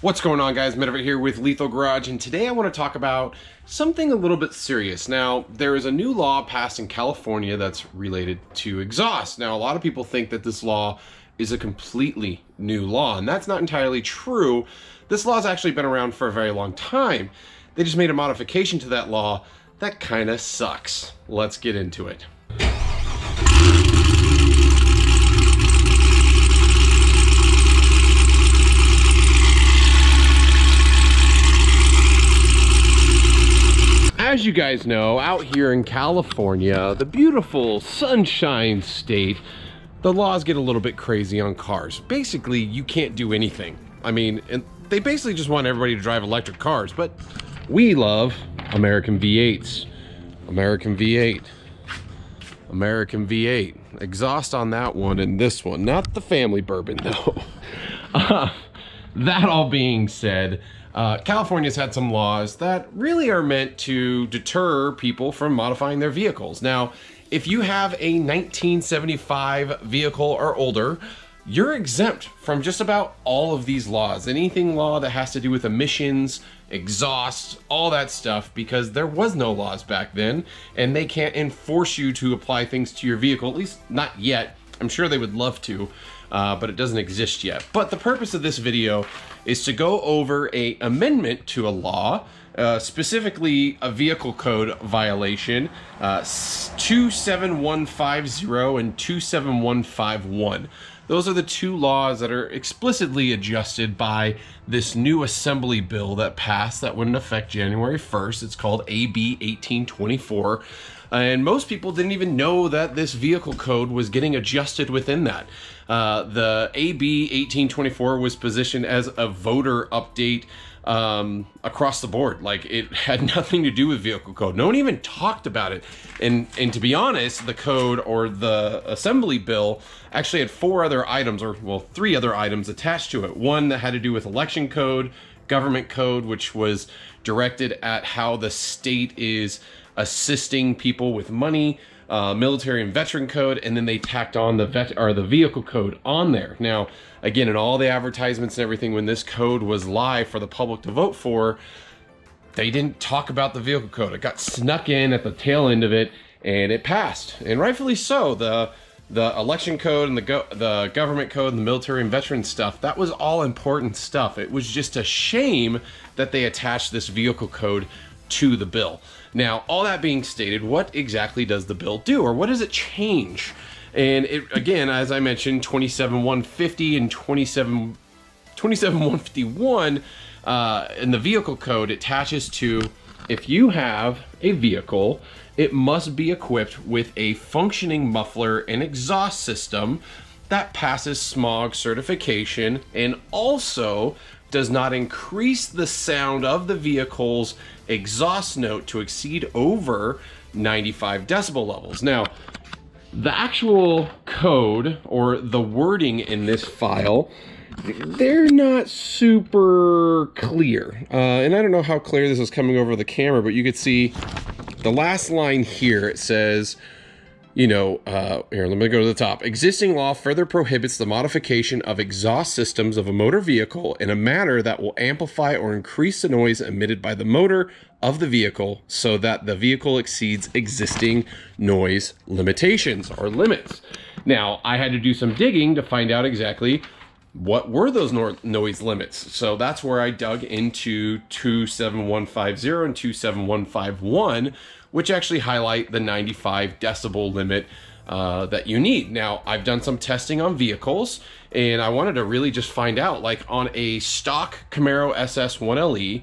What's going on, guys? Medved here with Lethal Garage, and today I want to talk about something a little bit serious. Now, there is a new law passed in California that's related to exhaust. Now, a lot of people think that this law is a completely new law, and that's not entirely true. This law's actually been around for a very long time. They just made a modification to that law that kind of sucks. Let's get into it. As you guys know, out here in California, the beautiful sunshine state, the laws get a little bit crazy on cars. Basically, you can't do anything. I mean, and they basically just want everybody to drive electric cars, but we love American V8s. American V8. American V8. Exhaust on that one and this one. Not the family bourbon, though. That all being said, California's had some laws that really are meant to deter people from modifying their vehicles. Now, if you have a 1975 vehicle or older, you're exempt from just about all of these laws. Anything law that has to do with emissions, exhaust, all that stuff, because there was no laws back then, and they can't enforce you to apply things to your vehicle, at least not yet. I'm sure they would love to, but it doesn't exist yet. But the purpose of this video is to go over an amendment to a law, specifically a vehicle code violation, 27150 and 27151. Those are the two laws that are explicitly adjusted by this new assembly bill that passed that went into effect January 1st. It's called AB 1824. And most people didn't even know that this vehicle code was getting adjusted within that. The AB 1824 was positioned as a voter update across the board. Like, it had nothing to do with vehicle code. No one even talked about it. And to be honest, the code or the assembly bill actually had three other items attached to it. One that had to do with election code, government code, which was directed at how the state is assisting people with money, military and veteran code, and then they tacked on the vehicle code on there. Now, again, in all the advertisements and everything, when this code was live for the public to vote for, they didn't talk about the vehicle code. It got snuck in at the tail end of it, and it passed, and rightfully so. The election code and the government code and the military and veteran stuff, that was all important stuff. It was just a shame that they attached this vehicle code to the bill. Now, all that being stated, what exactly does the bill do, or what does it change? And it, again, as I mentioned, 27150 and 27151 in the vehicle code attaches to, if you have a vehicle, it must be equipped with a functioning muffler and exhaust system that passes smog certification and also does not increase the sound of the vehicle's exhaust note to exceed over 95 decibel levels. Now, the actual code or the wording in this file, they're not super clear. And I don't know how clear this is coming over the camera, but you could see the last line here, it says, you know, here, let me go to the top. Existing law further prohibits the modification of exhaust systems of a motor vehicle in a manner that will amplify or increase the noise emitted by the motor of the vehicle so that the vehicle exceeds existing noise limitations or limits. Now, I had to do some digging to find out exactly what were those noise limits. So that's where I dug into 27150 and 27151, which actually highlight the 95 decibel limit that you need. Now, I've done some testing on vehicles, and I wanted to really just find out, like, on a stock Camaro SS 1LE,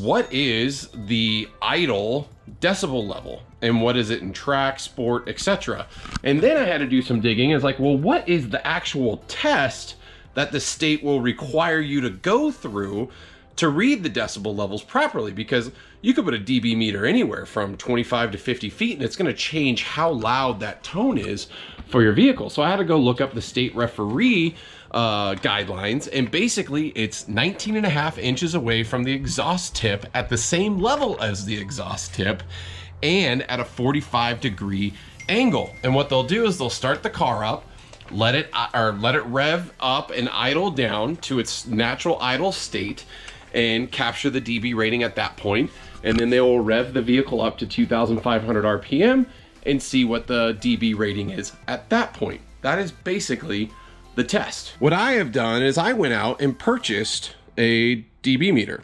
what is the idle decibel level, and what is it in track, sport, etc. And then I had to do some digging. It's like, well, what is the actual test that the state will require you to go through to read the decibel levels properly? Because you could put a dB meter anywhere from 25 to 50 feet, and it's gonna change how loud that tone is for your vehicle. So I had to go look up the state referee guidelines, and basically it's 19.5 inches away from the exhaust tip at the same level as the exhaust tip and at a 45-degree angle. And what they'll do is they'll start the car up, let it rev up and idle down to its natural idle state and capture the DB rating at that point. And then they will rev the vehicle up to 2,500 RPM and see what the DB rating is at that point. That is basically the test. What I have done is I went out and purchased a DB meter.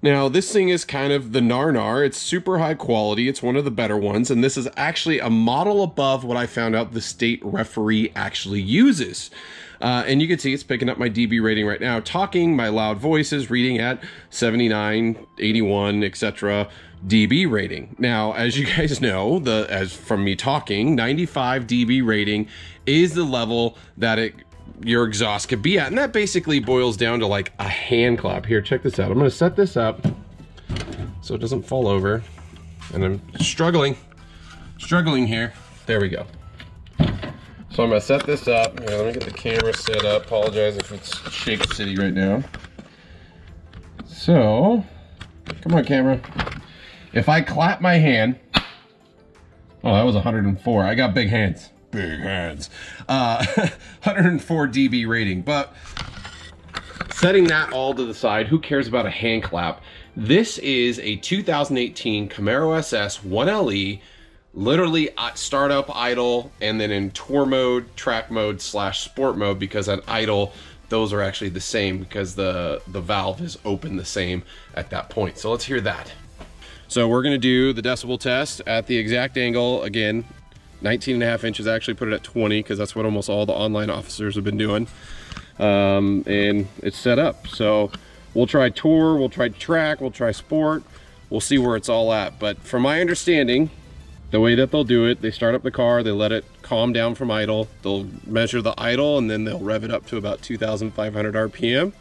Now this thing is kind of the nar-nar. It's super high quality. It's one of the better ones. And this is actually a model above what I found out the state referee actually uses. And you can see it's picking up my DB rating right now, talking, my loud voice is reading at 79, 81, etc. DB rating. Now, as you guys know, as from me talking, 95 DB rating is the level that your exhaust could be at. And that basically boils down to like a hand clap. Here, check this out. I'm going to set this up so it doesn't fall over. And I'm struggling here. There we go. So I'm going to set this up. Here, let me get the camera set up. Apologize if it's Shake City right now. So, come on, camera. If I clap my hand, oh, that was 104. I got big hands. Big hands. 104 DB rating, but setting that all to the side, who cares about a hand clap? This is a 2018 Camaro SS 1LE, literally start up idle, and then in tour mode, track mode, slash sport mode, because at idle, those are actually the same because the valve is open the same at that point. So let's hear that. So we're gonna do the decibel test at the exact angle again, 19.5 inches. I actually put it at 20 because that's what almost all the online officers have been doing. And it's set up. So we'll try tour, we'll try track, we'll try sport. We'll see where it's all at. But from my understanding, the way that they'll do it, they start up the car, they let it calm down from idle. They'll measure the idle and then they'll rev it up to about 2,500 RPM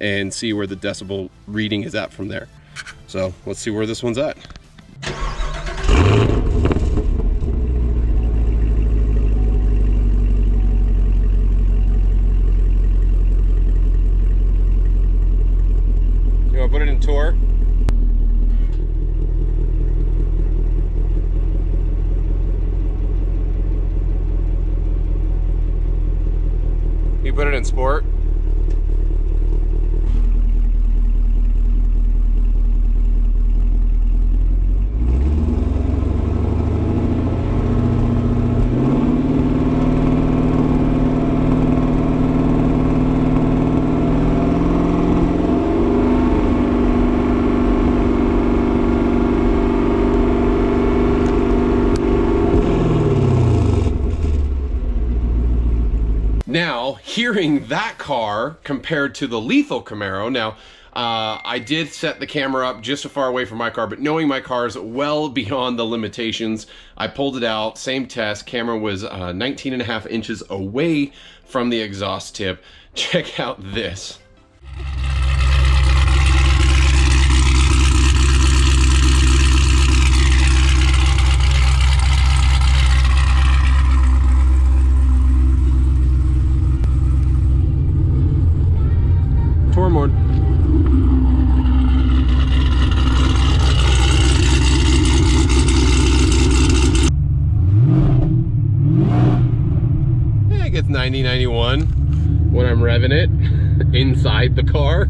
and see where the decibel reading is at from there. So let's see where this one's at. Put it in tour. You put it in sport. Now, hearing that car compared to the Lethal Camaro, now, I did set the camera up just so far away from my car, but knowing my car is well beyond the limitations, I pulled it out, same test, camera was 19.5 inches away from the exhaust tip. Check out this. It's 90-91 when I'm revving it inside the car.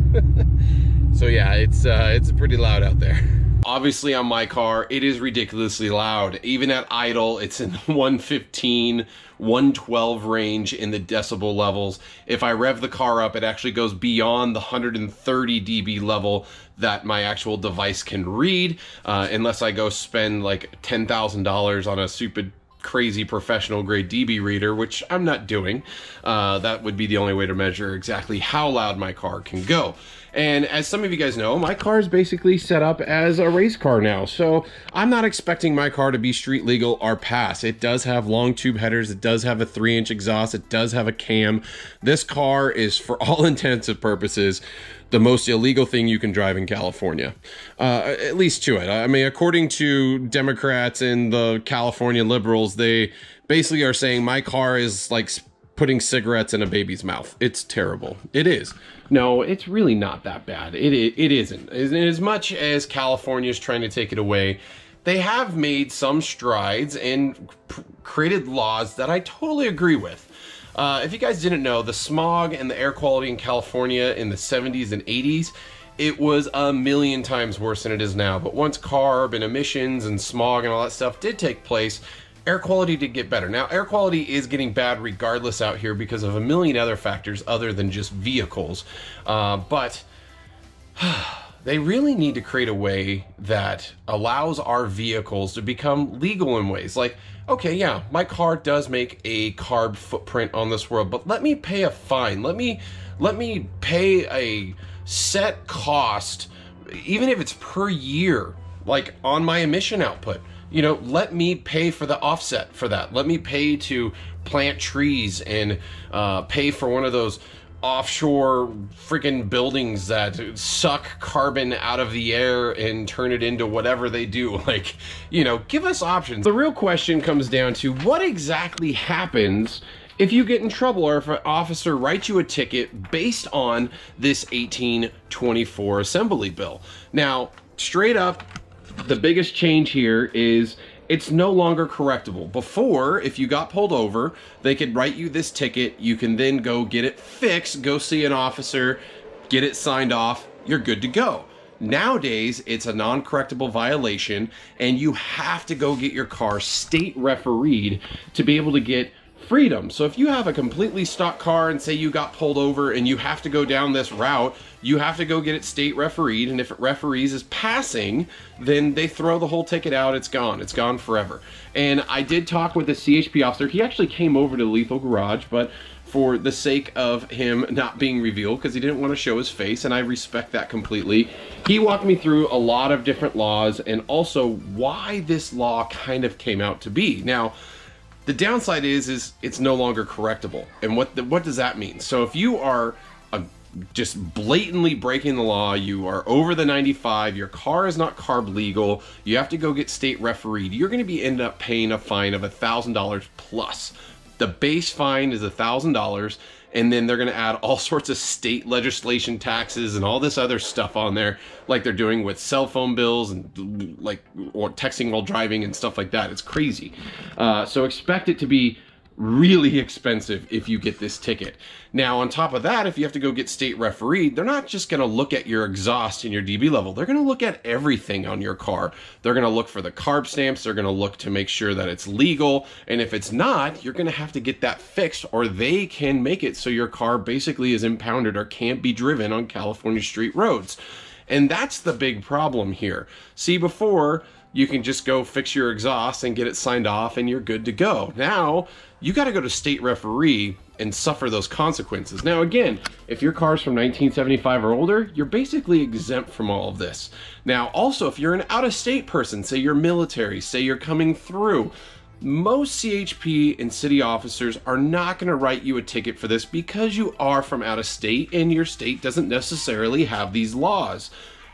So yeah, it's pretty loud out there. Obviously on my car, it is ridiculously loud. Even at idle, it's in the 115, 112 range in the decibel levels. If I rev the car up, it actually goes beyond the 130 dB level that my actual device can read, unless I go spend like $10,000 on a stupid crazy professional grade DB reader, which I'm not doing. That would be the only way to measure exactly how loud my car can go. And as some of you guys know, my car is basically set up as a race car now. So I'm not expecting my car to be street legal or pass. It does have long tube headers. It does have a 3-inch exhaust. It does have a cam. This car is, for all intents and purposes, the most illegal thing you can drive in California, at least to it. I mean, according to Democrats and the California liberals, they basically are saying my car is like putting cigarettes in a baby's mouth. It's terrible. It is. No, it's really not that bad. It isn't. As much as California is trying to take it away, they have made some strides and created laws that I totally agree with. If you guys didn't know, the smog and the air quality in California in the 70s and 80s, it was a million times worse than it is now. But once CARB and emissions and smog and all that stuff did take place, air quality did get better. Now, air quality is getting bad regardless out here because of a million other factors other than just vehicles. But they really need to create a way that allows our vehicles to become legal in ways like, okay, yeah, my car does make a CARB footprint on this world, but let me pay a fine. Let me pay a set cost, even if it's per year, like on my emission output. You know, let me pay for the offset for that. Let me pay to plant trees and pay for one of those offshore freaking buildings that suck carbon out of the air and turn it into whatever they do. Like, you know, give us options. The real question comes down to what exactly happens if you get in trouble or if an officer writes you a ticket based on this 1824 assembly bill. Now, straight up, the biggest change here is it's no longer correctable. Before, if you got pulled over, they could write you this ticket. You can then go get it fixed, go see an officer, get it signed off, you're good to go. Nowadays, it's a non-correctable violation, and you have to go get your car state refereed to be able to get freedom. So if you have a completely stock car and say you got pulled over and you have to go down this route, you have to go get it state refereed, and if it referees is passing, then they throw the whole ticket out. It's gone. It's gone forever. And I did talk with the CHP officer. He actually came over to Lethal Garage, but for the sake of him not being revealed because he didn't want to show his face, and I respect that completely. He walked me through a lot of different laws and also why this law kind of came out to be. Now, the downside is it's no longer correctable. And what does that mean? So if you are just blatantly breaking the law, you are over the 95, your car is not CARB legal, you have to go get state refereed, you're gonna be end up paying a fine of $1,000 plus. The base fine is $1,000, and then they're gonna add all sorts of state legislation taxes and all this other stuff on there, like they're doing with cell phone bills and like or texting while driving and stuff like that. It's crazy. So expect it to be really expensive if you get this ticket. Now, on top of that, if you have to go get state refereed, they're not just gonna look at your exhaust and your DB level, they're gonna look at everything on your car. They're gonna look for the CARB stamps, they're gonna look to make sure that it's legal, and if it's not, you're gonna have to get that fixed or they can make it so your car basically is impounded or can't be driven on California street roads. And that's the big problem here. See, before, you can just go fix your exhaust and get it signed off and you're good to go. Now, you gotta go to state referee and suffer those consequences. Now again, if your car's from 1975 or older, you're basically exempt from all of this. Now also, if you're an out-of-state person, say you're military, say you're coming through, most CHP and city officers are not gonna write you a ticket for this because you are from out of state and your state doesn't necessarily have these laws.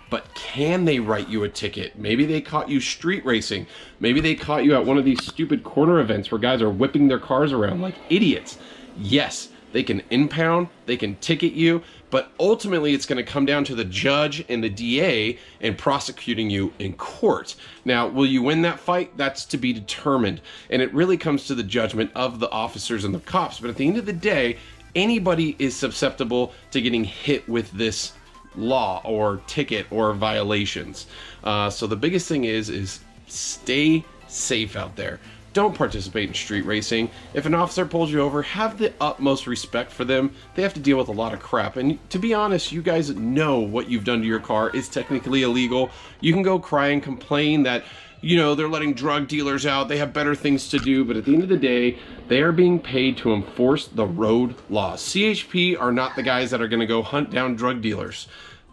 But can they write you a ticket? Maybe they caught you street racing. Maybe they caught you at one of these stupid corner events where guys are whipping their cars around like idiots. Yes, they can impound, they can ticket you, but ultimately it's gonna come down to the judge and the DA and prosecuting you in court. Now, will you win that fight? That's to be determined. And it really comes to the judgment of the officers and the cops. But at the end of the day, anybody is susceptible to getting hit with this law or ticket or violations. So the biggest thing is stay safe out there. Don't participate in street racing. If an officer pulls you over, have the utmost respect for them. They have to deal with a lot of crap. And to be honest, you guys know what you've done to your car is technically illegal. You can go cry and complain that, you know, they're letting drug dealers out, they have better things to do, but at the end of the day, they are being paid to enforce the road laws. CHP are not the guys that are gonna go hunt down drug dealers.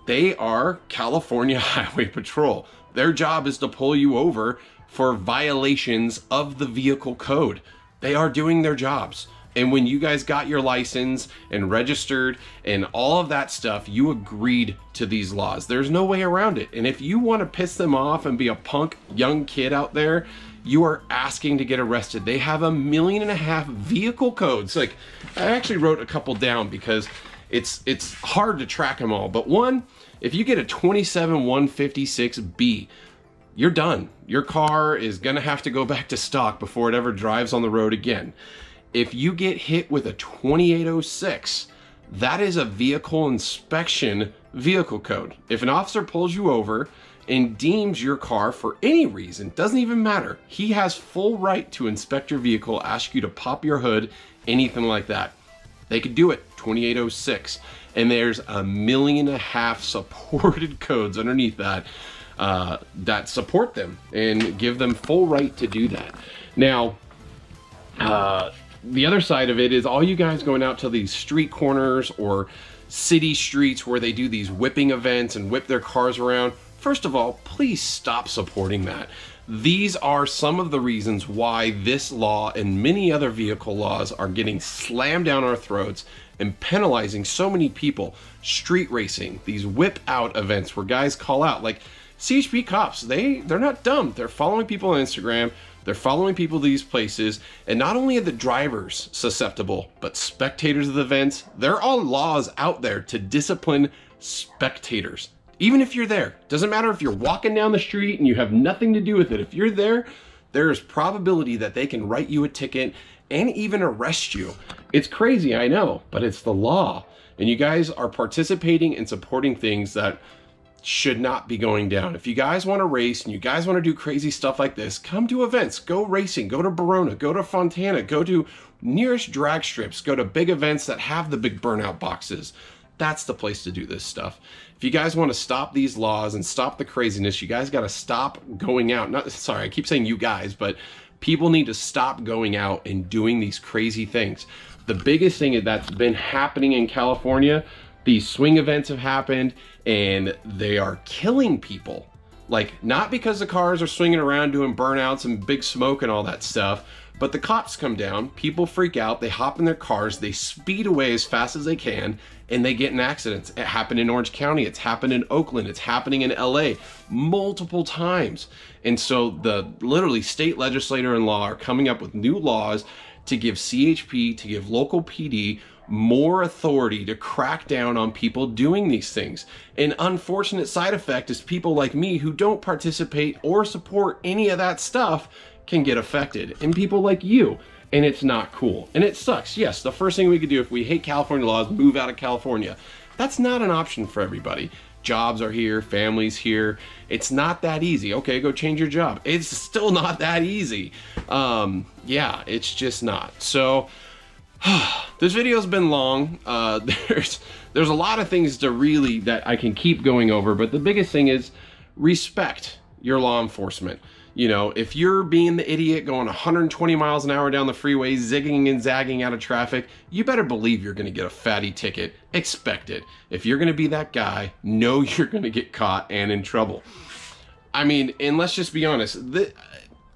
They are California Highway Patrol. Their job is to pull you over for violations of the vehicle code. They are doing their jobs. And when you guys got your license and registered and all of that stuff, you agreed to these laws. There's no way around it. And if you want to piss them off and be a punk young kid out there, you are asking to get arrested. They have 1.5 million vehicle codes. Like, I actually wrote a couple down because it's hard to track them all. But one, if you get a 27156B, you're done. Your car is gonna have to go back to stock before it ever drives on the road again. If you get hit with a 2806, that is a vehicle inspection vehicle code. If an officer pulls you over and deems your car for any reason, doesn't even matter, he has full right to inspect your vehicle, ask you to pop your hood, anything like that. They could do it, 2806. And there's 1.5 million supported codes underneath that that support them and give them full right to do that. Now, the other side of it is all you guys going out to these street corners or city streets where they do these whipping events and whip their cars around. First of all, please stop supporting that. These are some of the reasons why this law and many other vehicle laws are getting slammed down our throats and penalizing so many people. Street racing, these whip out events where guys call out, like CHP cops, they're not dumb. They're following people on Instagram. They're following people to these places, and not only are the drivers susceptible, but spectators of the events. There are laws out there to discipline spectators. Even if you're there, doesn't matter if you're walking down the street and you have nothing to do with it. If you're there, there is probability that they can write you a ticket and even arrest you. It's crazy, I know, but it's the law. And you guys are participating and supporting things that should not be going down. If you guys want to race and you guys want to do crazy stuff like this, come to events, go racing, go to Barona, go to Fontana, go to nearest drag strips, go to big events that have the big burnout boxes. That's the place to do this stuff. If you guys want to stop these laws and stop the craziness, you guys got to stop going out. Sorry, I keep saying you guys, but people need to stop going out and doing these crazy things. The biggest thing that's been happening in California, these swing events have happened and they are killing people. Like, not because the cars are swinging around doing burnouts and big smoke and all that stuff, but the cops come down, people freak out, they hop in their cars, they speed away as fast as they can, and they get in accidents. It happened in Orange County, it's happened in Oakland, it's happening in LA multiple times. And so the literally state legislature and law are coming up with new laws to give CHP, to give local PD, more authority to crack down on people doing these things. An unfortunate side effect is people like me who don't participate or support any of that stuff can get affected, and people like you, and it's not cool and it sucks. Yes, the first thing we could do if we hate California laws, move out of California. That's not an option for everybody. Jobs are here, families here. It's not that easy. Okay, go change your job. It's still not that easy. Yeah, it's just not. So this video's been long. There's a lot of things to really that I can keep going over, but the biggest thing is respect your law enforcement. You know, if you're being the idiot going 120 miles an hour down the freeway, zigging and zagging out of traffic, you better believe you're gonna get a fatty ticket. Expect it. If you're gonna be that guy, know you're gonna get caught and in trouble. I mean, and let's just be honest,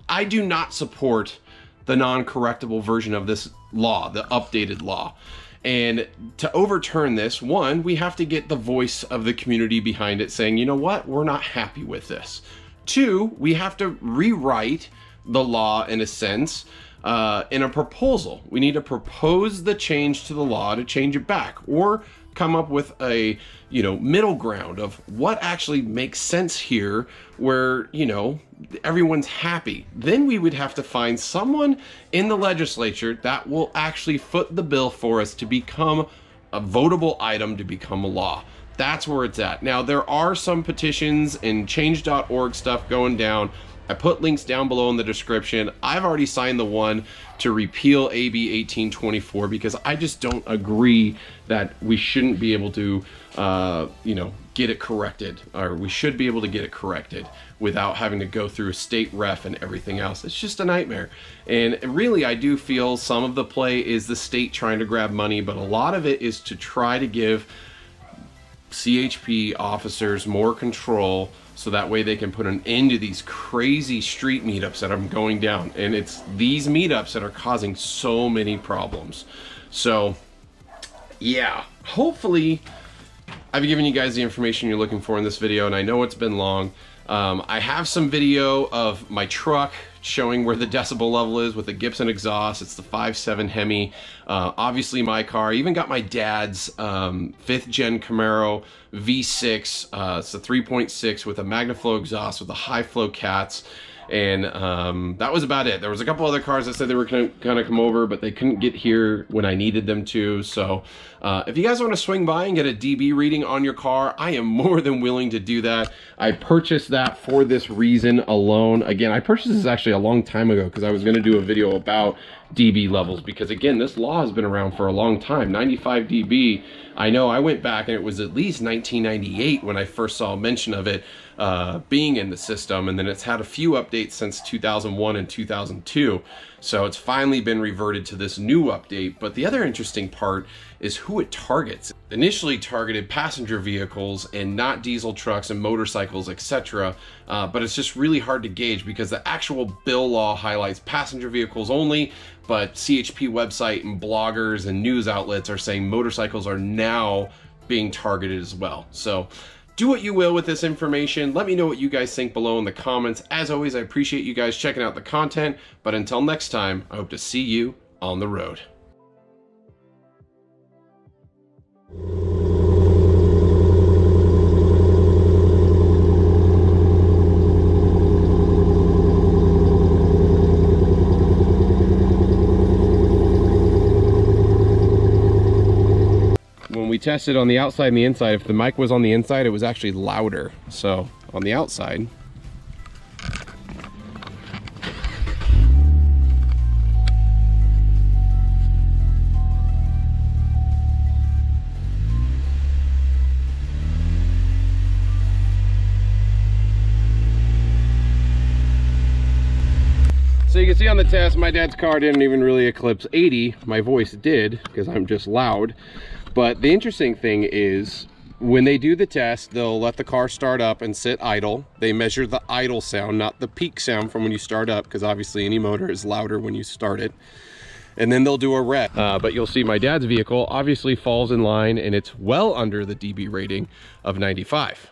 I do not support the non-correctable version of this law, the updated law. And to overturn this, one, we have to get the voice of the community behind it saying, you know what, we're not happy with this. Two, we have to rewrite the law in a sense, in a proposal. We need to propose the change to the law to change it back, or come up with a, you know, middle ground of what actually makes sense here where, you know, everyone's happy. Then we would have to find someone in the legislature that will actually foot the bill for us to become a votable item, to become a law. That's where it's at. Now, there are some petitions and change.org stuff going down. I put links down below in the description. I've already signed the one to repeal AB 1824 because I just don't agree that we shouldn't be able to, you know, get it corrected, or we should be able to get it corrected without having to go through a state ref and everything else. It's just a nightmare. And really, I do feel some of the play is the state trying to grab money, but a lot of it is to try to give CHP officers more control so that way they can put an end to these crazy street meetups that I'm going down. And it's these meetups that are causing so many problems. So yeah, hopefully I've given you guys the information you're looking for in this video, and I know it's been long. I have some video of my truck showing where the decibel level is with a Gibson exhaust. It's the 5.7 Hemi. Obviously my car. I even got my dad's 5th gen Camaro V6. It's a 3.6 with a Magnaflow exhaust with the high flow cats. And that was about it. There was a couple other cars that said they were going to kind of come over, but they couldn't get here when I needed them to. So if you guys want to swing by and get a DB reading on your car, I am more than willing to do that. I purchased that for this reason alone. Again, I purchased this actually a long time ago because I was going to do a video about DB levels, because again, this law has been around for a long time. 95 DB, I know I went back and it was at least 1998 when I first saw mention of it being in the system, and then it's had a few updates since 2001 and 2002. So it's finally been reverted to this new update. But the other interesting part is who it targets. Initially targeted passenger vehicles and not diesel trucks and motorcycles, etc. But it's just really hard to gauge because the actual bill law highlights passenger vehicles only, but CHP website and bloggers and news outlets are saying motorcycles are now being targeted as well. So do what you will with this information. Let me know what you guys think below in the comments. As always, I appreciate you guys checking out the content, but until next time, I hope to see you on the road. We tested on the outside and the inside. If the mic was on the inside, it was actually louder. So on the outside. So you can see on the test, my dad's car didn't even really eclipse 80. My voice did, because I'm just loud. But the interesting thing is, when they do the test, they'll let the car start up and sit idle. They measure the idle sound, not the peak sound from when you start up, because obviously any motor is louder when you start it. And then they'll do a rep. But you'll see my dad's vehicle obviously falls in line, and it's well under the DB rating of 95.